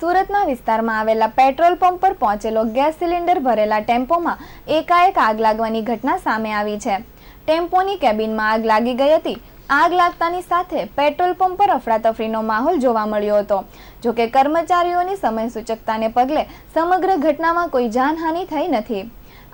સુરતના વિસ્તારમાં આવેલા પેટ્રોલ પંપ પર પહોંચેલો ગેસ સિલિન્ડર ભરેલા ટેમ્પોમાં એકાએક આગ લાગવાની ઘટના સામે આવી છે। ટેમ્પોની કેબિનમાં આગ લાગી ગઈ હતી। આગ લાગતાની સાથે પેટ્રોલ પંપ પર અફરાતફરીનો માહોલ જોવા મળ્યો હતો। જો કે કર્મચારીઓની સમયસૂચકતાને પગલે સમગ્ર ઘટનામાં કોઈ જાનહાનિ થઈ નથી।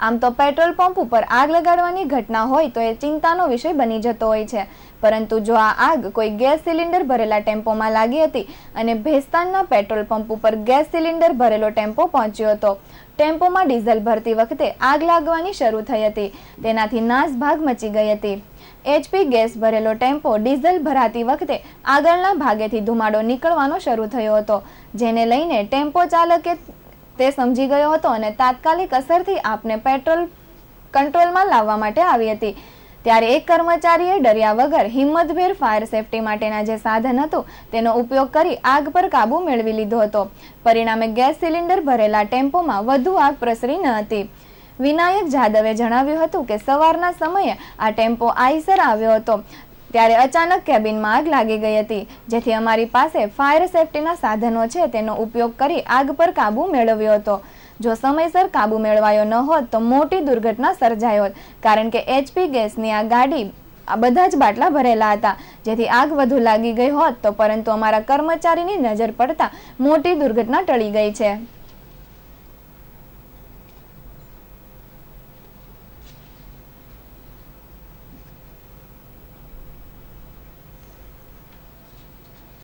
આમ તો પેટ્રોલ પંપ ઉપર આગ લગાડવાની ઘટના હોય તો એ ચિંતાનો વિષય બની જતો હોય છે, પરંતુ જો આ આગ કોઈ ગેસ સિલિન્ડર ભરેલા ટેમ્પોમાં લાગી હતી અને ભેસ્તાનના પેટ્રોલ પંપ ઉપર ગેસ સિલિન્ડર ભરેલો ટેમ્પો પહોંચ્યો હતો। ટેમ્પોમાં ડીઝલ ભરતી વખતે આગ લાગવાની શરૂ થઈ હતી, તેનાથી નાસભાગ મચી ગઈ હતી। એચપી ગેસ ભરેલો ટેમ્પો ડીઝલ ભરાતી વખતે આગળના ભાગેથી ધુમાડો નીકળવાનો શરૂ થયો હતો, જેને લઈને ટેમ્પો ચાલકે તે સમજી ગયો હતો અને તાત્કાલિક અસરથી આપને પેટ્રોલ કંટ્રોલમાં લાવવા માટે આવી હતી। ત્યારે એક કર્મચારીએ ડર્યા વગર હિંમતભેર ફાયર સેફટી માટેના જે સાધન હતું તેનો ઉપયોગ કરી આગ પર કાબૂ મેળવી લીધો હતો। પરિણામે ગેસ સિલિન્ડર ભરેલા ટેમ્પોમાં વધુ આગ પ્રસરી ન હતી। વિનાયક જાદવે જણાવ્યું હતું કે સવારના સમયે આ ટેમ્પો આઈસર આવ્યો હતો, ત્યારે અચાનક કેબિનમાં આગ લાગી ગઈ હતી, જેથી અમારી પાસે ફાયર સેફટીના સાધનો છે તેનો ઉપયોગ કરી આગ પર કાબૂ મેળવ્યો હતો। जो समयसर काबू मेळवायो न होत तो मोटी दुर्घटना सर्जाई होत, कारण के एचपी गैसनी आ गाड़ी आ बधा ज बाटला भरेला हता, जेथी आग वधु लागी गई होत तो परंतु अमारा कर्मचारीनी नजर पड़ता मोटी दुर्घटना टळी गई छे।